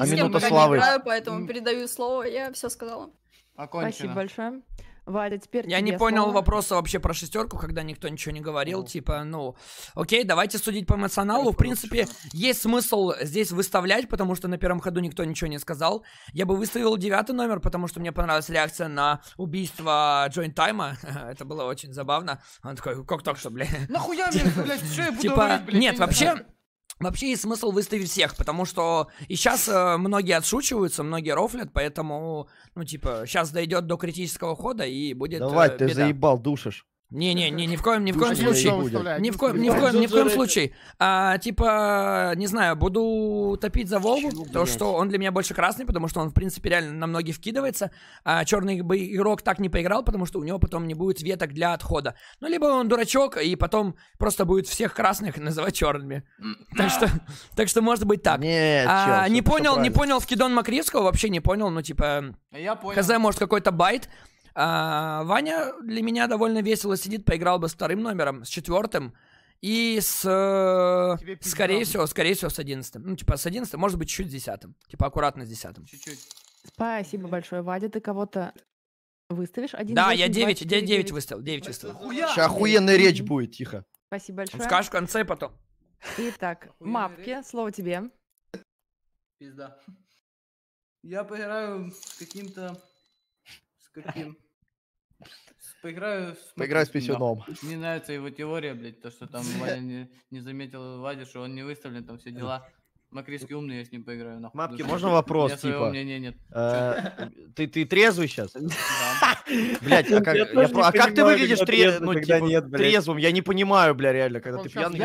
А минута славы. Я не играю, поэтому передаю слово. Я все сказала. Окончено. Спасибо большое. Валя, теперь я не понял слово. Вопроса вообще про шестерку, когда никто ничего не говорил. Типа, ну, окей, давайте судить по эмоционалу. В принципе, есть смысл здесь выставлять, потому что на первом ходу никто ничего не сказал. Я бы выставил 9 номер, потому что мне понравилась реакция на убийство Джойнтайма. Это было очень забавно. Он такой, как так, что, блядь? Нахуя мне, блядь, что я буду говорить, блядь? Нет, вообще... Вообще есть смысл выставить всех, потому что и сейчас многие отшучиваются, многие рофлят, поэтому, ну, типа, сейчас дойдет до критического хода и будет. Давай, ты заебал, душишь. Не-не-не, ни в коем случае. Типа, не знаю, буду топить за Вову, то, что он для меня больше красный, потому что он, в принципе, реально на многие вкидывается. А черный бы игрок так не поиграл, потому что у него потом не будет веток для отхода. Ну, либо он дурачок, и потом просто будет всех красных называть черными. Так что может быть так. Не понял вкидон Мокривского, вообще не понял, ну, типа, хз, может, какой-то байт. Ваня для меня довольно весело сидит, поиграл бы с 2-м номером, с 4-м и с, скорее всего, с 11-м. Ну, типа, с 11-м, может быть, чуть-чуть с 10-м. Типа, аккуратно с 10-м. Чуть-чуть. Спасибо большое, Вадя, ты кого-то выставишь? 1, да, 8, я 9 выставил, 9 выставил. Сейчас охуенная речь будет, тихо. Спасибо большое. Скажешь в конце потом. Итак, Мапке, слово тебе. Пизда. Я поиграю с каким-то... Поиграю с писюном. Мне нравится его теория, блядь, то, что там Ваня не заметил Вадя, что он не выставлен, там все дела. Мокривский умный, я с ним поиграю. Нахуй. Мапки, можно вопрос, типа? Нет. Ты трезвый сейчас? Блядь, а как ты выглядишь трезвым? Я не понимаю, бля, реально, когда ты пьяный. У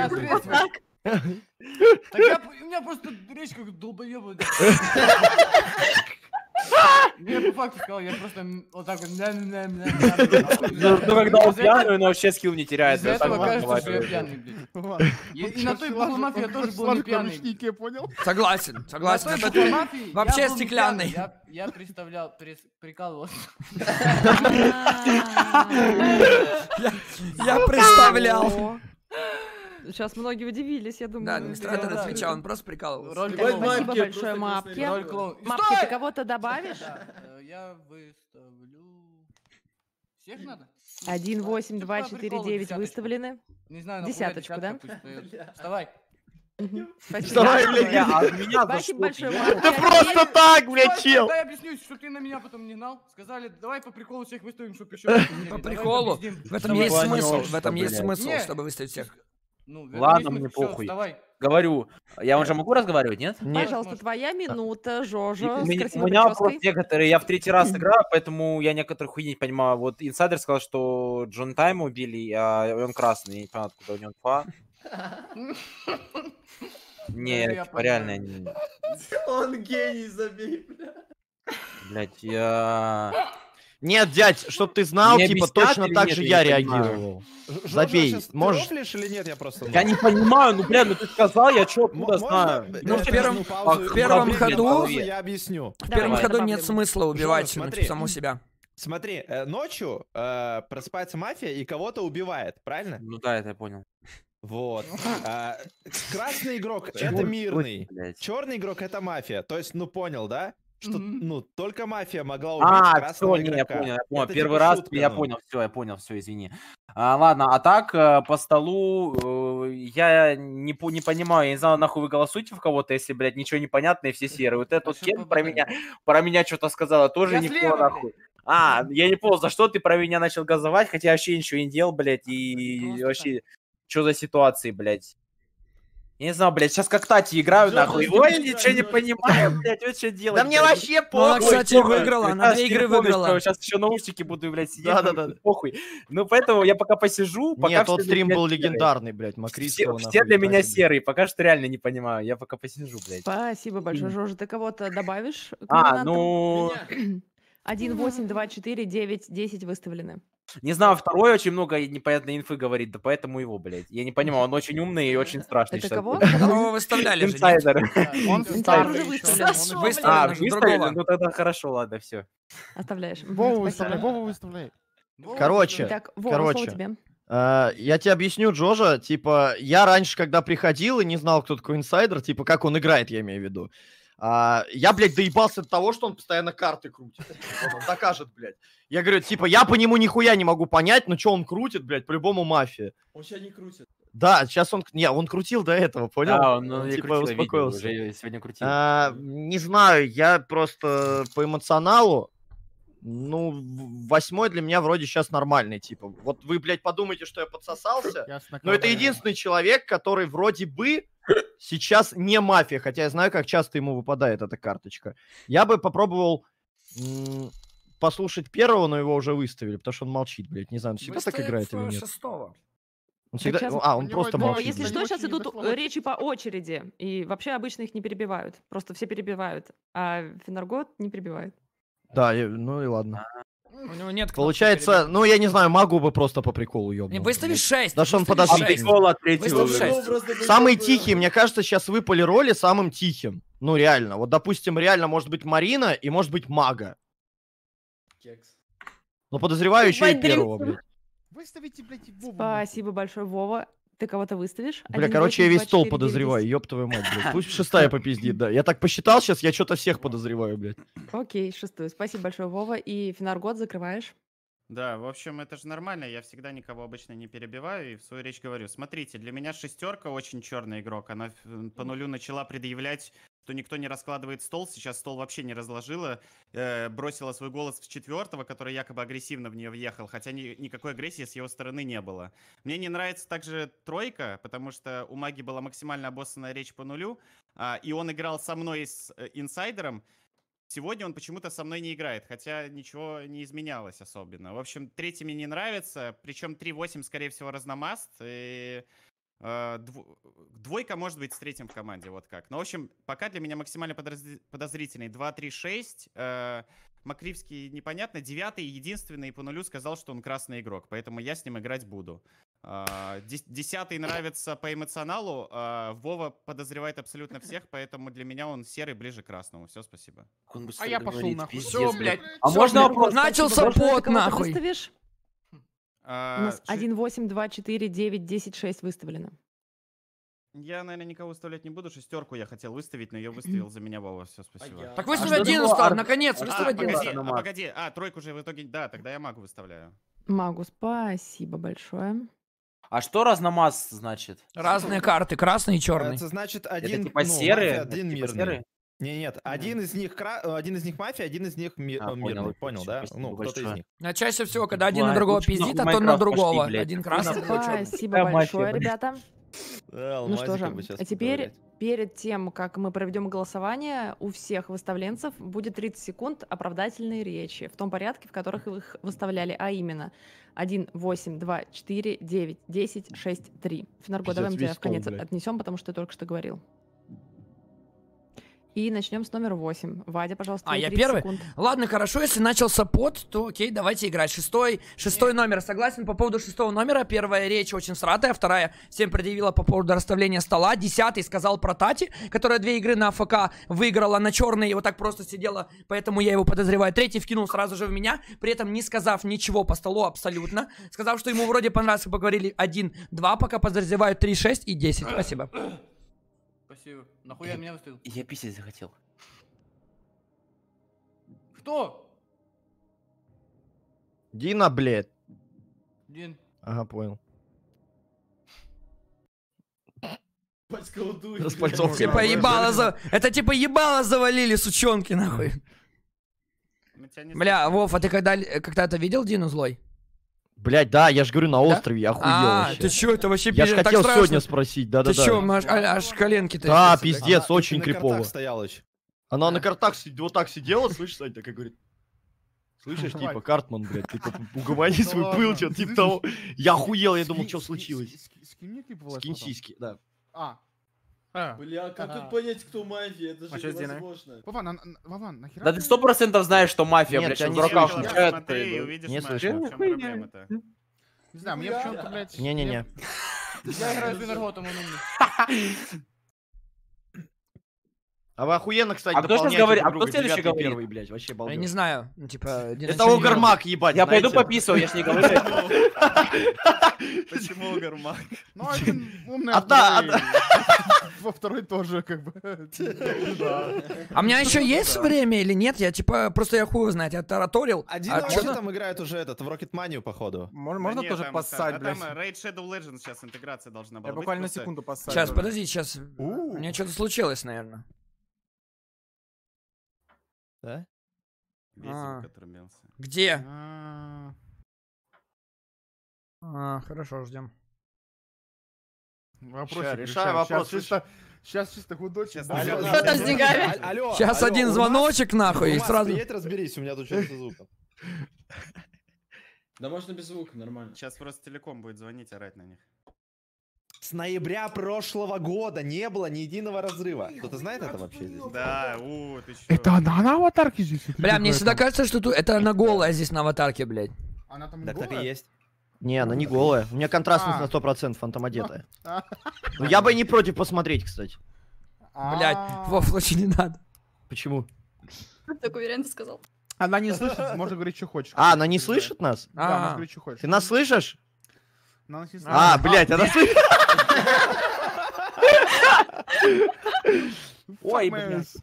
меня просто речь как долбоёбая. Я по факту сказал, я просто вот так вот... Ну, когда он пьяный, он вообще скилл не теряет. Из-за этого кажется, что я пьяный, блядь. И на той полумафии я тоже был не пьяный. Согласен, согласен. Вообще стеклянный. Я представлял, прикалывался. Я представлял. Сейчас многие удивились, я думаю. Да, администратор отвечал, он просто прикалывался. Спасибо большое, Мапке. Мапке, ты кого-то добавишь? Я выставлю... Всех надо? 1, 8, 2, 4, 9 выставлены. Не знаю, десяточку, да? Вставай. Вставай, блядь. Спасибо большое, Мапке. Да просто так, блядь, чел. Да я объясню, что ты на меня потом не гнал. Сказали, давай по приколу всех выставим, чтобы еще... По приколу? В этом есть смысл. В этом есть смысл, чтобы выставить всех. Ну, ладно, мне похуй. Все, говорю, я уже могу разговаривать, нет? Нет. Пожалуйста, твоя минута, Жожо. У меня просто некоторые, я в 3-й раз играю, поэтому я некоторых хуйни не понимаю. Вот инсайдер сказал, что Джойнтайма убили, а он красный, я не понимаю, откуда у него инфа. Нет, реально. Он гений, забей, блядь, я... Нет, дядь, чтоб ты знал, мне типа точно так же я реагировал. Забей, можешь... Ты рофлишь или нет, я просто... Я не понимаю, ну, бля, ну ты сказал, я чё, откуда знаю? Ну, в первом ходу... Я объясню. В первом ходу нет смысла убивать саму себя. Смотри, ночью просыпается мафия и кого-то убивает, правильно? Ну да, это я понял. Вот. Красный игрок — это мирный, черный игрок — это мафия. То есть, ну, понял, да? Что, ну, только мафия могла убить красного игрока. Я понял. Первый раз я понял, все, извини. Ладно, а так, по столу, я не понимаю, я не знаю, нахуй вы голосуете в кого-то, если, блядь, ничего не понятно, и все серые. Вот этот Кен про меня что-то сказала, тоже никто, нахуй. Я не понял, за что ты про меня начал газовать, хотя я вообще ничего не делал, блядь, и вообще, что за ситуации, блядь. Я не знаю, блядь, сейчас как Тати играю, нахуй. Ой, я ничего не понимаю, блядь, вот что делать. Да мне вообще похуй. Она, кстати, выиграла, она 2 игры выиграла. Сейчас еще наушники буду, блядь, сидеть. Да-да-да. Похуй. Ну, поэтому я пока посижу. Нет, тот стрим был легендарный, блядь, Мокривского. Все для меня серые, пока что реально не понимаю. Я пока посижу, блядь. Спасибо большое, Жожа. Ты кого-то добавишь? 1, 8, 2, 4, 9, 10 выставлены. Не знаю, второй очень много непонятной инфы говорит, да поэтому его, блядь. Я не понимаю, он очень умный и очень страшный. Это кого? Кого выставляли? Инсайдер. Он выставлен. Ну тогда хорошо, ладно, все. Оставляешь. Вову выставляй. Короче. Я тебе объясню, Жожа, типа, я раньше, когда приходил и не знал, кто такой инсайдер, типа, как он играет, я имею в виду. Я, блядь, доебался от того, что он постоянно карты крутит. Он докажет, блядь. Я говорю, типа, я по нему нихуя не могу понять, но что он крутит, блядь, по-любому мафия. Он сейчас не крутит. Да, сейчас он... Не, он крутил до этого, понял? Да, он типа успокоился. Видео, уже сегодня крутил. Не знаю, я просто по эмоционалу. Ну, 8 для меня вроде сейчас нормальный, типа. Вот вы, блядь, подумайте, что я подсосался. Ясно, но это единственный человек, который вроде бы сейчас не мафия. Хотя я знаю, как часто ему выпадает эта карточка. Я бы попробовал послушать первого, но его уже выставили, потому что он молчит, блядь. Не знаю, он всегда так играет или нет. Шестого. Он всегда... сейчас... А, он просто молчит. Если что, сейчас идут речи по очереди. И вообще обычно их не перебивают. Просто все перебивают. А Финаргот не перебивает. Да, ну и ладно. У него нет. Получается, ну я не знаю, могу бы просто по приколу ёбнуть. Выставишь 6. Да что он подошли. Самый тихий, мне кажется, сейчас выпали роли самым тихим. Ну реально. Вот допустим, реально может быть Марина и может быть Мага. Но подозреваю еще и первого, блядь. Выставите, блядь, Вову. Спасибо большое, Вова. Ты кого-то выставишь? Бля, короче, я весь стол подозреваю, ёб твою мать, блядь. Пусть шестая попиздит, да. Я так посчитал сейчас, я что-то всех подозреваю, блядь. Окей, шестую. Спасибо большое, Вова. И Финаргот закрываешь? Да, в общем, это же нормально. Я всегда никого обычно не перебиваю и в свою речь говорю. Смотрите, для меня шестерка очень черный игрок. Она по нулю начала предъявлять, что никто не раскладывает стол. Сейчас стол вообще не разложила. Бросила свой голос в четвертого, который якобы агрессивно в нее въехал. Хотя никакой агрессии с его стороны не было. Мне не нравится также тройка, потому что у Маги была максимально обоссанная речь по нулю. И он играл со мной с инсайдером. Сегодня он почему-то со мной не играет, хотя ничего не изменялось особенно. В общем, третий мне не нравится, причем 3-8, скорее всего, разномаст. И, двойка может быть с третьим в команде, вот как. Но, в общем, пока для меня максимально подозрительный. 2-3-6, Мокривский непонятно, 9-й, единственный по нулю сказал, что он красный игрок, поэтому я с ним играть буду. 10-й нравится по эмоционалу, Вова подозревает абсолютно всех, поэтому для меня он серый ближе к красному. Все, спасибо. А я пошел нахуй. Все, блядь. А можно вопрос? Начался пот нахуй. Выставишь? У нас 1, 8, 2, 4, 9, 10, 6 выставлено. Я, наверное, никого выставлять не буду. Шестерку я хотел выставить, но ее выставил за меня Вова. Все, спасибо. Так выставь 11, наконец, выставь 11. Погоди, тройку же в итоге... Да, тогда я Магу выставляю. Магу, спасибо большое. А что разномаз значит? Разные карты, красный и черный. Это значит один, это типа серый, один это типа мирный. Нет, один из них мафия, один из них мирный. Понял, да? Ну, кто-то из них. А чаще всего, когда один на другого пиздит, а то на другого. Пошли, один красный. Спасибо большое, ребята. Ну что же, а теперь перед тем, как мы проведем голосование, у всех выставленцев будет 30 секунд оправдательной речи в том порядке, в которых их выставляли, а именно 1, 8, 2, 4, 9, 10, 6, 3. Финарго, давай мы тебя в конец отнесем, потому что ты только что говорил. И начнем с номера 8. Вадя, пожалуйста, 30 секунд. А я первый? Ладно, хорошо, если начался пот, то окей, давайте играть. Шестой номер. Согласен по поводу шестого номера. Первая речь очень сратая, вторая всем предъявила по поводу расставления стола. 10-й сказал про Тати, которая 2 игры на АФК выиграла на черный и вот так просто сидела, поэтому я его подозреваю. 3-й вкинул сразу же в меня, при этом не сказав ничего по столу абсолютно. Сказав, что ему вроде понравилось, как поговорили 1-2, пока подозревают 3, 6 и 10. Спасибо. Спасибо. Нахуя меня выставил? Я писать захотел. Кто? Дина, блядь. Дин. Ага, понял. Типа ебало за... Это типа ебало завалили, сучонки, нахуй. Бля, Вов, а ты когда-то видел Дину злой? Блять, да, я же говорю, на острове, я охуел вообще. Ты чё, это вообще пиздец? Я же хотел сегодня спросить, да-да-да. Ты чё, аж коленки-то... Да, пиздец, очень крипово. Она на картах вот так сидела, слышишь, Сань, такая говорит... Слышишь, типа, Картман, блядь, типа, уговори свой пыл, чё, типа того. Я охуел, я думал, что случилось. Скинь сиськи, да. Бля, как тут понять, кто мафия? Это же невозможно. Вован, нахера? Да ты 100% знаешь, что мафия, блядь, в руках. Не слышал. Не знаю, мне в чем-то, блядь... Не-не-не. Я играю с Финарготом, он умный. А вы охуенно, кстати, дополняете друг друга. А кто следующий говорит? Первый, блядь, вообще балдеж. Я не знаю, ну, типа... Это Огармак, ебать, я пойду пописываю, я ж не говорю. Почему Огармак? Ну, один умный, во второй тоже, как бы. А у меня еще есть время или нет? Я, типа, просто я хуй знать, я тараторил. Один вообще там играет уже этот, в Рокетманию, походу. Можно тоже поссать, блядь? Там Raid Shadow Legends сейчас интеграция должна была быть. Я буквально секунду поссать. Сейчас, подожди, сейчас. У меня что-то случилось, наверное. Да? Весик отрубился. Где? Хорошо, ждем. Решай вопрос. Сейчас чисто худочек. Что-то с деньгами. Сейчас один звоночек, нахуй, и сразу... Приедь, разберись, у меня тут что-то со звуком. Да можно без звука, нормально. Сейчас просто телеком будет звонить, орать на них. С ноября прошлого года не было ни единого разрыва. Кто-то знает это вообще здесь? Да, ты чё? Это она на аватарке здесь? Бля, мне всегда кажется, что это она голая здесь на аватарке, блядь. Она там не голая? Так и есть. Не, она не голая. У меня контрастность на 100%, фантом одетая. Ну я бы не против посмотреть, кстати. Блядь, Вов, лучше не надо. Почему? Так уверенно сказал. Она не слышит, можно говорить, что хочешь. А, она не слышит нас? Да, можно говорить, что хочешь. Ты нас слышишь? А, блядь, она слышит. Ой, блядь.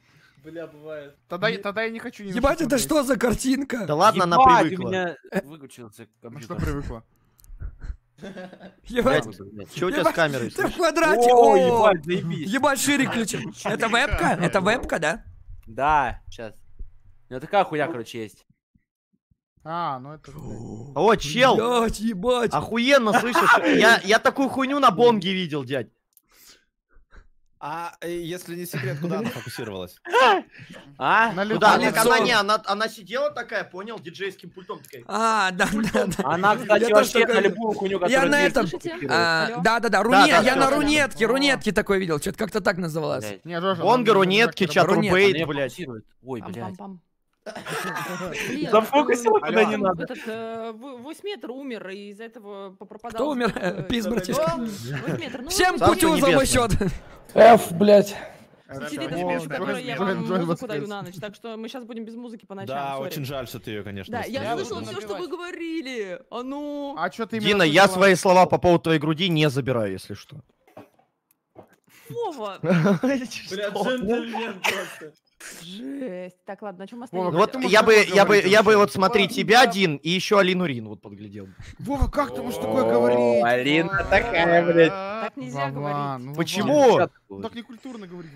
Бля, бывает. Тогда я не хочу. Ебать, это что за картинка? Да ладно, она привыкла. Меня выключился компьютер. Ну что привыкла? Ебать. Че у тебя с камерой? Ты в квадрате. О, ебать, заебись. Ебать, шире включим. Это вебка? Это вебка, да? Да, сейчас. У меня такая хуя, короче, есть. Ну это... О, чел! Блядь, ебать! Охуенно, слышишь? Я такую хуйню на бонге видел, дядь. А если не секрет, куда она фокусировалась? Она сидела такая, понял, диджейским пультом такая. Да. Она, кстати, вообще на любую хуйню, которая... Я на этом... Да, я на рунетке такой видел, что-то как-то так называлось. Бонга, рунетки, чатрубейт, блядь. Ой, блядь. Зафокусил, куда не надо. Восьметр умер, и из-за этого пропадал. Кто умер? Пиз, братишка. Всем путю за мой счет. Ф, блядь. Я вам музыку даю на ночь, так что мы сейчас будем без музыки по ночам. Да, очень жаль, что ты ее, конечно, не слышал. Я слышал все, что вы говорили. Дина, я свои слова по поводу твоей груди не забираю, если что. Вова. Бля, джентльмен просто. Жесть. Так, ладно, на чем остановимся? Вот я бы вот смотри, тебя, Дин, и еще Алину Рин вот подглядел. Вова, как ты можешь такое говорить? Алина такая, блядь. Так нельзя говорить. Почему? Так не культурно говорить.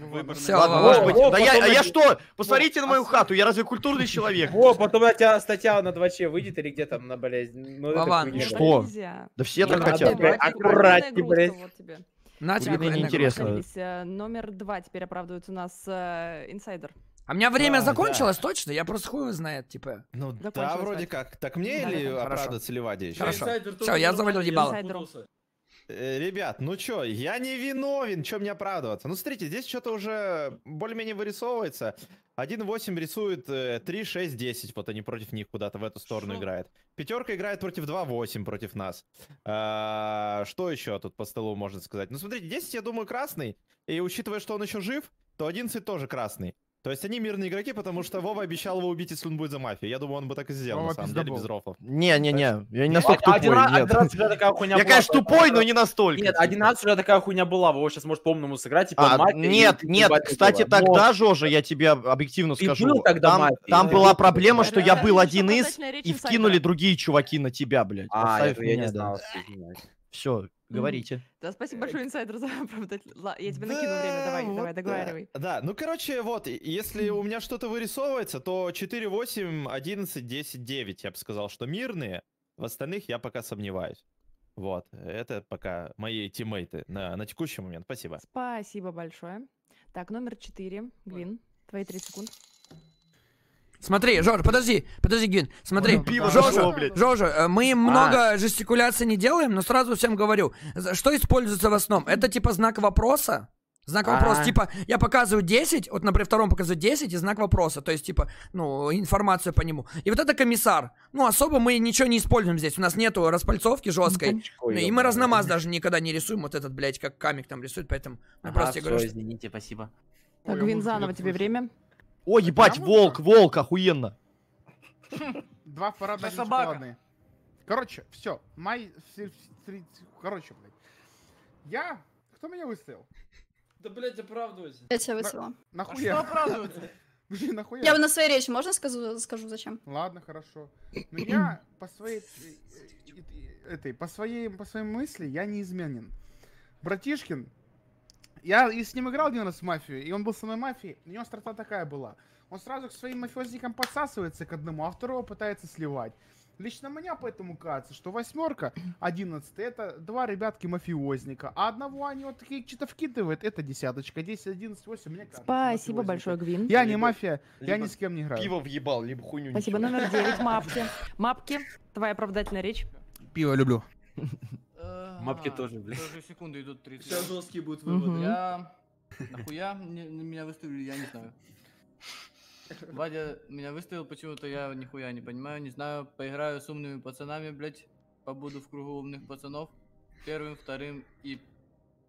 Да я что? Посмотрите на мою хату, я разве культурный человек? О, потом у тебя статья на 2Ч выйдет или где там на болезнь. Что? Да все так хотят. Аккуратней, блядь. На тебе неинтересно. Номер 2 теперь оправдывается у нас инсайдер. А у меня время закончилось, точно? Я просто хуй знает, типа. Ну да, вроде как. Так мне или оправдываться Ливаде еще? Хорошо. Все, я завалил ебало. Ребят, ну чё, я не виновен, чё мне оправдываться? Ну смотрите, здесь что-то уже более-менее вырисовывается. 1-8 рисует 3-6-10, вот они против них куда-то в эту сторону играет. Пятерка играет против 2-8 против нас. Что еще тут по столу можно сказать? Ну смотрите, 10, я думаю, красный, и учитывая, что он еще жив, то 11 тоже красный. То есть они мирные игроки, потому что Вова обещал его убить, если он будет за мафию. Я думаю, он бы так и сделал, на самом деле, без рофлов. Не-не-не, я не настолько тупой, нет. Я, конечно, тупой, но не настолько. Нет, 11 уже такая хуйня была, Вова сейчас может по-умному сыграть, типа мафия. Нет, кстати, тогда, Жожа, я тебе объективно скажу, там была проблема, что я был один из, и вкинули другие чуваки на тебя, блядь. Я не знал. Все, говорите. Да, спасибо большое, инсайдер, за оправдатель. Я тебе накину время, давай, договаривай. Да, ну короче, вот, если у меня что-то вырисовывается, то 4, 8, 11, 10, 9, я бы сказал, что мирные. В остальных я пока сомневаюсь. Вот, это пока мои тиммейты на текущий момент. Спасибо. Спасибо большое. Так, номер 4, Гвин, твои 3 секунды. Смотри, Жорж, подожди, Гвин, смотри. Жорж, мы много жестикуляций не делаем, но сразу всем говорю, что используется в основном? Это типа знак вопроса? Знак вопроса, типа, я показываю 10, вот, например, втором показываю 10 и знак вопроса, то есть, типа, ну, информацию по нему. И вот это комиссар. Ну, особо мы ничего не используем здесь, у нас нету распальцовки жесткой, и мы разномаз даже никогда не рисуем, вот этот, блядь, как камик там рисует, поэтому... Ага, все, извините, спасибо. Так, Гвин, заново тебе время. О, ебать, волк, волк, охуенно. Два парадные шоколадные. Короче, все. Короче, блядь. Я? Кто меня выставил? Да, блядь, оправдывайся. Я тебя выставила. Нахуя? А что оправдываться? Блин, нахуя? Я на своей речи, можно скажу зачем? Ладно, хорошо. Но я по своей... По своей мысли я неизменен. Братишкин, я с ним играл один раз в мафию, и он был со мной в мафии, у него страта такая была. Он сразу к своим мафиозникам подсасывается к одному, а второго пытается сливать. Лично меня поэтому кажется, что восьмерка, 11-й, это два ребятки-мафиозника, а одного они вот такие что-то вкидывают, это десяточка, 10, 11, 8, мне кажется. Спасибо большое, Гвин. Я не мафия, я ни с кем не играю. Пиво въебал, либо хуйню. Спасибо, ничего. Номер 9, мапки. Мапки, твоя оправдательная речь. Пиво люблю. Мапки тоже, блядь. Тоже секунды идут 30. Сейчас жесткие будут выводы. Я... Нахуя меня выставили, я не знаю. Вадя меня выставил почему-то, я нихуя не понимаю, не знаю. Поиграю с умными пацанами, блядь. Побуду в кругу умных пацанов. Первым, вторым и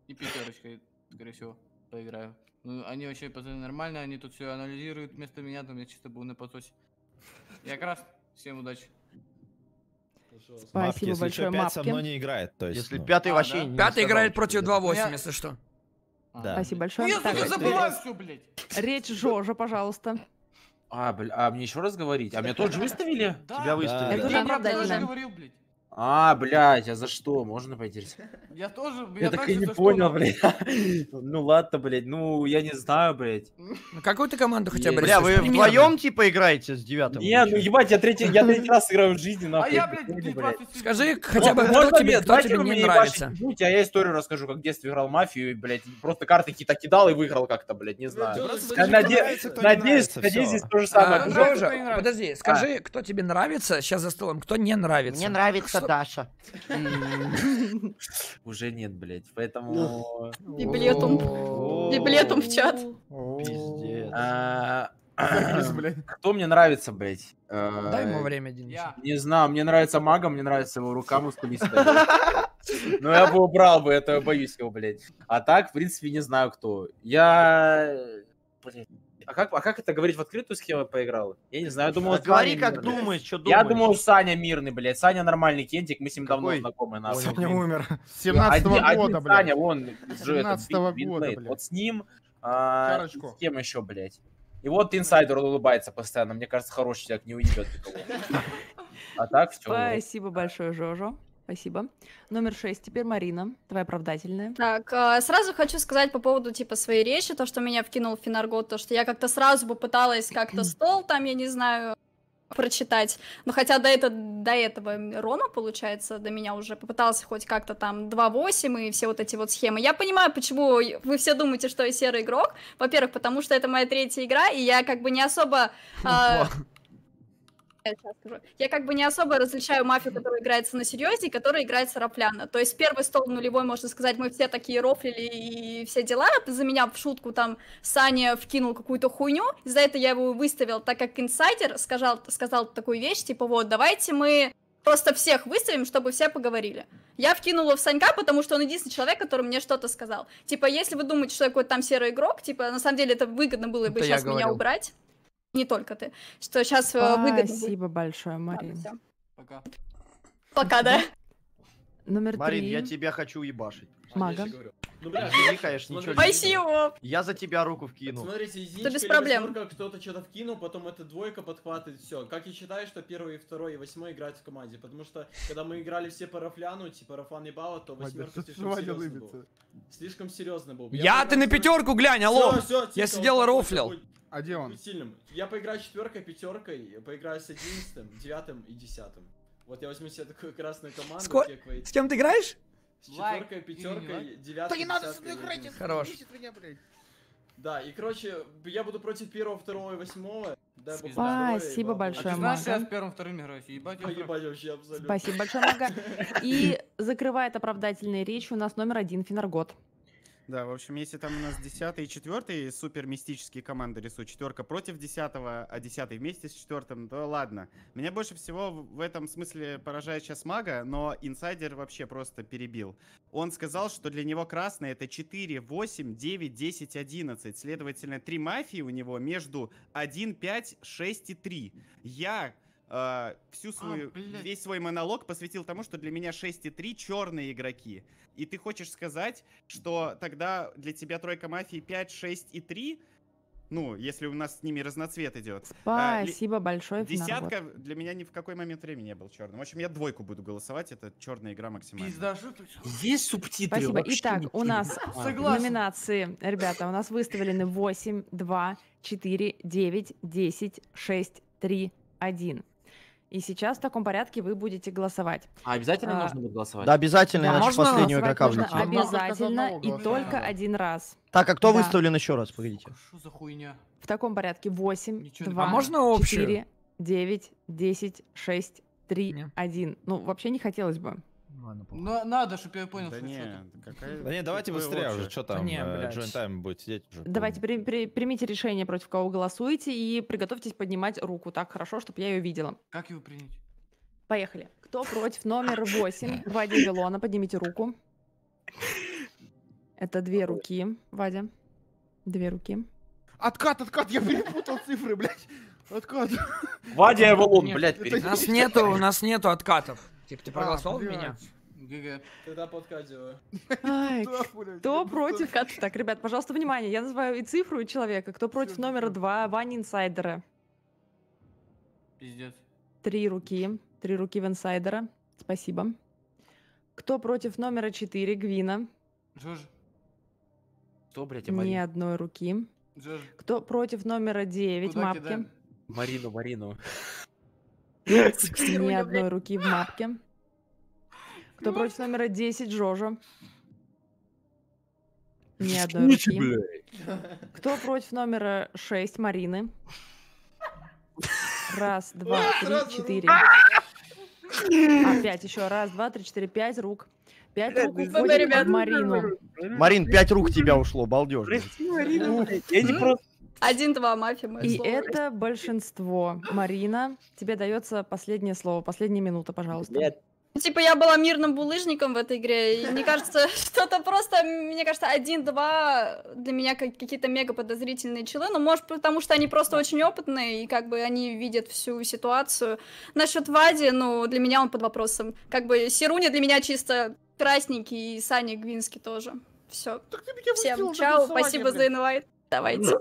пятерочкой, скорее всего, поиграю. Ну, они вообще пацаны нормальные, они тут все анализируют вместо меня, там я чисто был на потосе. Я крас, всем удачи. Спасибо мапки, большое, мапки. Если 5 со мной не играет, то есть... Если 5 вообще не... 5 играет против 2-8, если что. Да. Спасибо большое. Я так, забываю все, блядь. Речь Жожо, пожалуйста. А мне еще раз говорить? А меня тоже выставили? Да. Тебя выставили. Да. Я тоже говорил, блядь. А, блядь, а за что? Можно поделиться? Я тоже, я так и не понял, блядь. Ну ладно, блядь, ну я не знаю, блядь. Какую ты команду хотя бы? Бля, вы вдвоем типа играете с 9-м? Не, ну ебать, я третий раз играю в жизни, нахуй. А я, блядь, скажи хотя бы, кто тебе не нравится. А я историю расскажу, как в детстве играл в мафию, блядь, просто карты какие-то кидал и выиграл как-то, блядь, не знаю. Надеюсь, здесь то же самое. Жожо, подожди, скажи, кто тебе нравится сейчас за столом, кто не нравится. Мне нравится Даша. Уже нет, блядь, поэтому... Библетум в чат. Пиздец. Кто мне нравится, блядь? Дай ему время, Диночка. Не знаю, мне нравится мага, мне нравится его рука мускулистая. Но я бы убрал бы, это боюсь его, блядь. А так, в принципе, не знаю кто. Я... Блядь. А как это говорить в открытую схему поиграл? Я не знаю, я думал... Говори, Саня, как мирный, думаешь, что думаешь. Я думал, Саня мирный, блядь. Саня нормальный кентик, мы с ним давно знакомы. Нас. Саня умер. 17-го года, блядь. Саня, он же этот, вот с ним, с кем еще, блядь. И вот инсайдер улыбается постоянно. Мне кажется, хороший человек, не уйдет никого. А так все. Спасибо большое, Жожо. Спасибо. Номер 6. Теперь Марина, твоя оправдательная. Так, сразу хочу сказать по поводу типа своей речи, то, что меня вкинул в Финаргот, то, что я как-то сразу попыталась как-то стол там, я не знаю, прочитать. Но хотя до этого Рома, получается, до меня уже попытался хоть как-то там 2-8 и все вот эти вот схемы. Я понимаю, почему вы все думаете, что я серый игрок. Во-первых, потому что это моя третья игра, и я как бы не особо... Я как бы не особо различаю мафию, которая играется на серьезе, и которая играется рапляно. То есть первый стол нулевой, можно сказать, мы все такие рофлили и все дела. За меня в шутку там Саня вкинул какую-то хуйню, за это я его выставил, так как инсайдер сказал такую вещь, типа вот, давайте мы просто всех выставим, чтобы все поговорили. Я вкинула в Санька, потому что он единственный человек, который мне что-то сказал. Типа, если вы думаете, что я какой-то там серый игрок, типа, на самом деле это выгодно было бы сейчас меня убрать. Не только ты, что сейчас выгодно. Спасибо большое, Марин. Ладно, пока. Пока, да? Номер 3. Марин, я тебя хочу ебашить. Мага. Ну, блядь, ты конечно, ничего. Спасибо. Я за тебя руку вкину. Смотрите, единичка, кто-то что-то вкинул, потом это двойка подхватывает, все. Как я считаю, что первый, второй и восьмой играют в команде, потому что, когда мы играли все по рафляну, типа рафан не балла, то восьмерка слишком серьезно был. Слишком серьезно был. Я ты на пятерку глянь, алло. Я сидел и рофлил. А где он? Я поиграю 4-й, 5-й, поиграю с 11-м, 9-м и 10-м. Вот я возьму себе такую красную команду. С кем ты играешь? С 4-й, 5-й, 9-й. Да не надо с мной играть, хорош. Да, и короче, я буду против 1-го, 2-го и 8-го. Спасибо большое, Мага. Я с 1-м, 2-м играю, ебать, вообще абсолютно. Спасибо большое, Мага. И закрывает оправдательные речи у нас номер 1, Финаргот. Да, в общем, если там у нас 10 и 4 супер мистические команды рисуют, 4 против 10, а 10 вместе с 4, то ладно. Меня больше всего в этом смысле поражает сейчас Мага, но инсайдер вообще просто перебил. Он сказал, что для него красные это 4, 8, 9, 10, 11. Следовательно, 3 мафии у него между 1, 5, 6 и 3. Я... весь свой монолог посвятил тому, что для меня 6 и 3 черные игроки. И ты хочешь сказать, что тогда для тебя тройка мафии 5, 6 и 3? Ну, если у нас с ними разноцвет идет. Спасибо большое, Финаргот. Десятка для меня ни в какой момент времени не был черным. В общем, я двойку буду голосовать, это черная игра максимально. Есть субтитры. Спасибо. Итак, у нас номинации, ребята, у нас выставлены 8, 2, 4, 9, 10, 6, 3, 1. И сейчас в таком порядке вы будете голосовать. А обязательно нужно будет голосовать? Да, обязательно, да, иначе последнего игрока влетит. Обязательно и только один раз. Так, а кто выставлен еще раз? Погодите. Что за хуйня? В таком порядке 8, 2, 4, 9, 10, 6, 3, 1. Ну, вообще не хотелось бы. Ну, надо, чтобы я понял, что это. Да нет, давайте быстрее уже, что там, Джойнтайм будет сидеть. Давайте, примите решение, против кого голосуете, и приготовьтесь поднимать руку так хорошо, чтобы я ее видела. Как его принять? Поехали. Кто против номер 8? Вадя Вилона, поднимите руку. Это 2 руки, Вадя. 2 руки. Откат, откат, я перепутал цифры, блядь. Откат. Вадя Вилон, блядь. У нас нету откатов. Типа, ты проголосовал меня? ГГ. Тогда подкатила. Кто против? Так, ребят, пожалуйста, внимание. Я называю и цифру, и человека. Кто против номера 2? Ваня инсайдера. Пиздец. 3 руки. 3 руки в инсайдера. Спасибо. Кто против номера 4? Гвина. Жож. Кто, блядь, Марина? Ни одной руки. Жож. Кто против номера 9? Мапки. Марину, Марину. Ни одной руки в мапке. Кто против номера 10? Жожо. Ни одной руки. Кто против номера 6? Марины. 1, 2, 3, 4. Опять еще 1, 2, 3, 4, 5 рук. 5 рук уходит под Марину. Марин, 5 рук тебя ушло, балдеж. Прости, Марина. Я не просто... 1-2 мафия. И это большинство. Марина, тебе дается последнее слово, последняя минута, пожалуйста. Нет. Типа я была мирным булыжником в этой игре, и мне кажется, что-то просто, мне кажется, 1-2 для меня какие-то мега подозрительные челы, но может потому что они просто очень опытные, и как бы они видят всю ситуацию. Насчет Вади, ну, для меня он под вопросом. Как бы Сируня для меня чисто красненький, и Саня Гвинский тоже. Все. Всем чао, спасибо за инвайт. Давайте.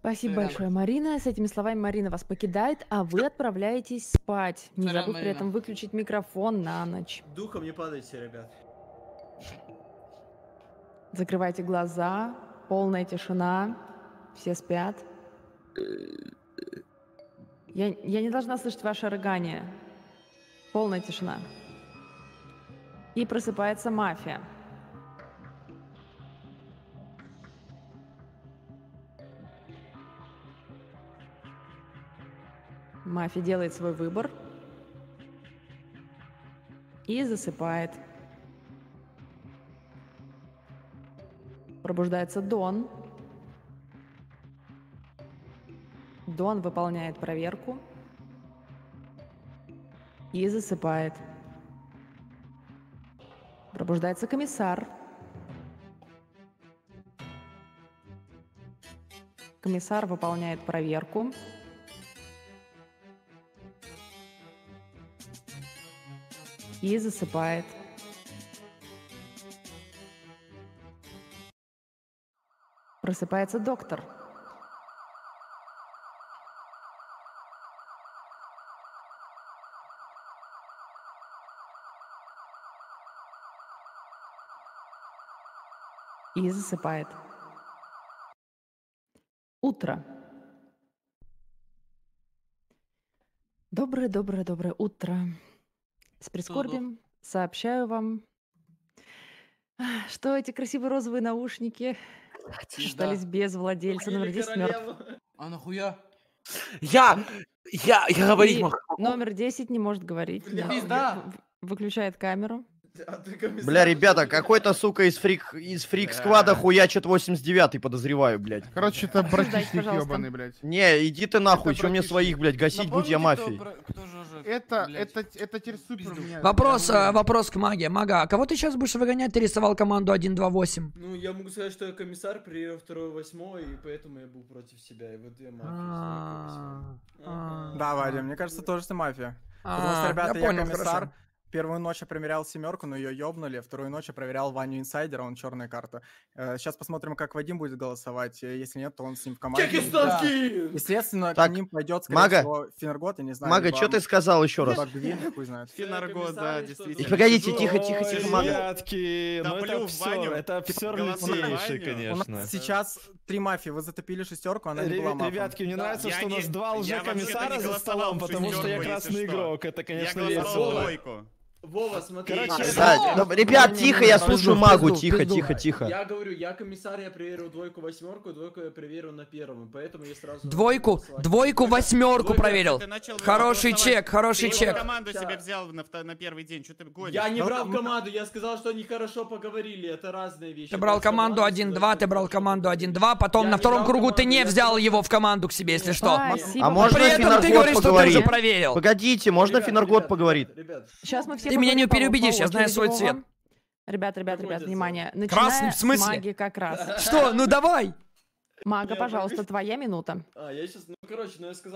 Спасибо большое, Марина. С этими словами Марина вас покидает, а вы отправляетесь спать. Не забудь при этом выключить микрофон на ночь. Духом не падайте, ребят. Закрывайте глаза. Полная тишина. Все спят. Я не должна слышать ваше рыгание. Полная тишина. И просыпается мафия. Мафия делает свой выбор и засыпает. Пробуждается Дон. Дон выполняет проверку и засыпает. Пробуждается комиссар. Комиссар выполняет проверку. И засыпает. Просыпается доктор. И засыпает. Утро. Доброе-доброе-доброе утро. С прискорбием сообщаю вам, что эти красивые розовые наушники остались без владельца. Номер 10 мертв. А нахуя? Я говорить могу. Номер 10 не может говорить. Да. Выключает камеру. Бля, ребята, какой-то, сука, из фрик-сквада хуячит 89-й, подозреваю, блядь. Короче, это братишник ебаный, блядь. Не, иди ты нахуй, что мне своих, блядь, гасить, будь я мафией. Это терсупер. Вопрос к маге. Мага, а кого ты сейчас будешь выгонять? Ты рисовал команду 1-2-8. Ну, я могу сказать, что я комиссар, приеду 2-8, и поэтому я был против себя. И вот я мафия. Да, Вадя, мне кажется, тоже ты мафия. Потому что, ребята, я комиссар. Первую ночь я проверял семерку, но ее ёбнули. Вторую ночь я проверял Ваню Инсайдера, он черная карта. Сейчас посмотрим, как Вадим будет голосовать. Если нет, то он с ним в команде. И, следственно, так, к ним пойдет, скорее всего, Финаргот, я не знаю. Мага, что ты сказал еще раз? ГВИН, хуй знает. Финаргот, да, действительно. Погодите, тихо, Мага. Ребятки, ну это абсурд лютейший, конечно. У нас сейчас 3 мафии, вы затопили шестерку, она не была мафией. Ребятки, мне нравится, что у нас 2 лже-комиссара за столом, потому что я красный игрок. Это, конечно, весело. Вова, смотри. Ребят, тихо, я слушаю магу, тихо. Я говорю, я комиссар, я проверил 2-8, 2 я проверил на 1, поэтому я сразу... 2-8 проверил. Хороший чек, хороший чек. Команду себе взял на первый день, что ты гонишь? Я не брал команду, я сказал, что они хорошо поговорили, это разные вещи. Ты брал команду 1-2, потом на втором кругу ты не взял его в команду к себе, если что. А можно Финаргот поговорить? Погодите, можно Финаргот поговорить? Сейчас мы все... Ты меня не переубедишь, я знаю свой цвет. Ребят, внимание. Красный, в смысле? Маги как раз. Что? Ну давай! Мага, пожалуйста, твоя минута. Я сейчас, я сказал...